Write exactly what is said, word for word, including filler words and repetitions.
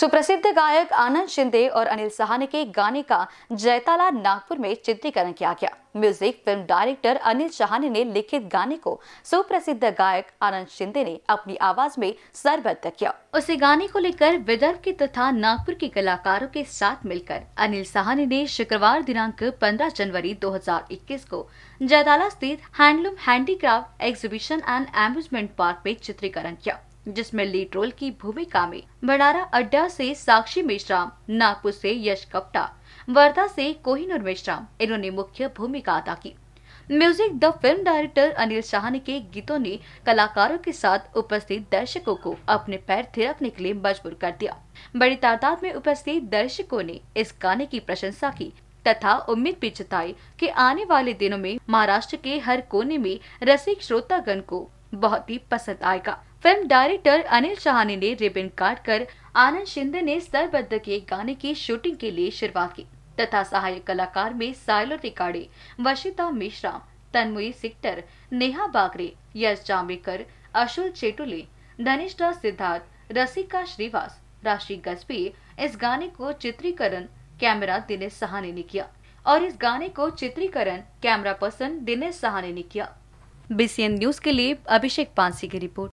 सुप्रसिद्ध गायक आनंद शिंदे और अनिल सहाने के गाने का जयताला नागपुर में चित्रीकरण किया गया। Music film director Anil Sahane ने लिखित गाने को सुप्रसिद्ध गायक आनंद शिंदे ने अपनी आवाज में सरबद्ध किया। उसी गाने को लेकर विदर्भ के तथा नागपुर के कलाकारों के साथ मिलकर अनिल सहाने ने शुक्रवार दिनांक पंद्रह जनवरी दो हजार इक्कीस को जयताला स्थित handloom handicraft exhibition and amusement park में चित्रीकरण किया, जिसमें लीड रोल की भूमिका में भंडारा अड्डा से साक्षी मेश्राम, नागपुर से यश कप्टा, वर्धा से कोहिनूर मेश्राम इन्होंने मुख्य भूमिका अदा की। Music the film director Anil Sahane के गीतों ने कलाकारों के साथ उपस्थित दर्शकों को अपने पैर थिरकने के लिए मजबूर कर दिया। बड़ी तादाद में उपस्थित दर्शकों ने इस गाने की प्रशंसा की तथा उम्मीद भी जताई कि आने वाले दिनों में महाराष्ट्र के हर कोने में रसिक श्रोतागण को बहुत ही पसंद आएगा। फिल्म डायरेक्टर अनिल सहाने ने रिबन काट कर आनंद शिंदे ने सरबद्ध के गाने की शूटिंग के लिए शुरुआत की तथा सहायक कलाकार में सायलो रिकाडी, वशिता मिश्रा, तनमुई सिक्टर, नेहा बागरे, यश जामेकर, अशुल चेटुले, धनिष्ठा सिद्धार्थ, रसिका श्रीवास, राशि गस्पी इस गाने को चित्रीकरण कैमरा दिनेश सहाने ने किया और इस गाने को चित्रीकरण कैमरा पर्सन दिनेश सहाने ने किया। बी सी एन न्यूज़ के लिए अभिषेक पांसी की रिपोर्ट।